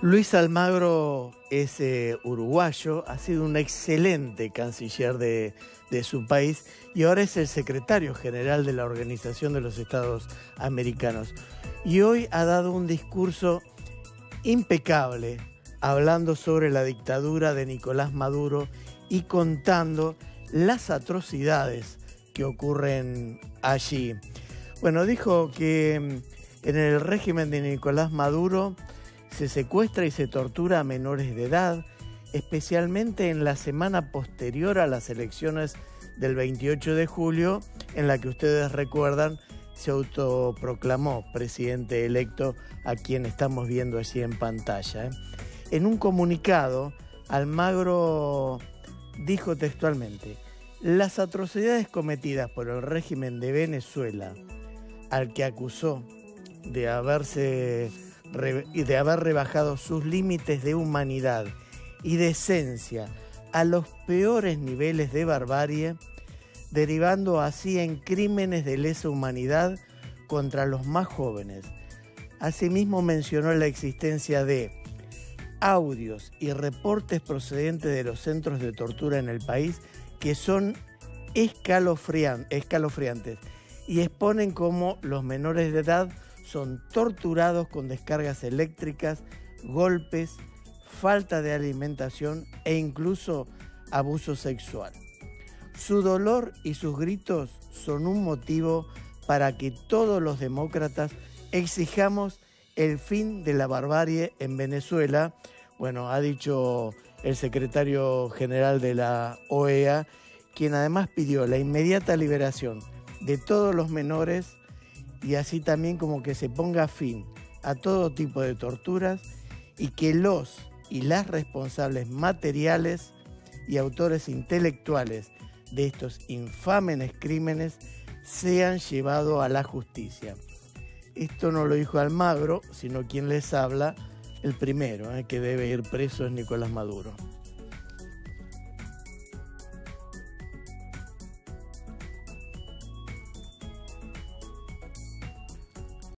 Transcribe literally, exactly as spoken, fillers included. Luis Almagro es eh, uruguayo, ha sido un excelente canciller de, de su país y ahora es el secretario general de la Organización de los Estados Americanos. Y hoy ha dado un discurso impecable hablando sobre la dictadura de Nicolás Maduro y contando las atrocidades que ocurren allí. Bueno, dijo que en el régimen de Nicolás Maduro se secuestra y se tortura a menores de edad, especialmente en la semana posterior a las elecciones del veintiocho de julio, en la que ustedes recuerdan se autoproclamó presidente electo a quien estamos viendo allí en pantalla, ¿eh? En un comunicado, Almagro dijo textualmente: las atrocidades cometidas por el régimen de Venezuela, al que acusó de haberse... y de haber rebajado sus límites de humanidad y de decencia a los peores niveles de barbarie, derivando así en crímenes de lesa humanidad contra los más jóvenes. Asimismo mencionó la existencia de audios y reportes procedentes de los centros de tortura en el país que son escalofriantes y exponen cómo los menores de edad son torturados con descargas eléctricas, golpes, falta de alimentación e incluso abuso sexual. Su dolor y sus gritos son un motivo para que todos los demócratas exijamos el fin de la barbarie en Venezuela. Bueno, ha dicho el secretario general de la O E A, quien además pidió la inmediata liberación de todos los menores y así también como que se ponga fin a todo tipo de torturas y que los y las responsables materiales y autores intelectuales de estos infames crímenes sean llevados a la justicia. Esto no lo dijo Almagro, sino quien les habla, el primero, eh, que debe ir preso es Nicolás Maduro.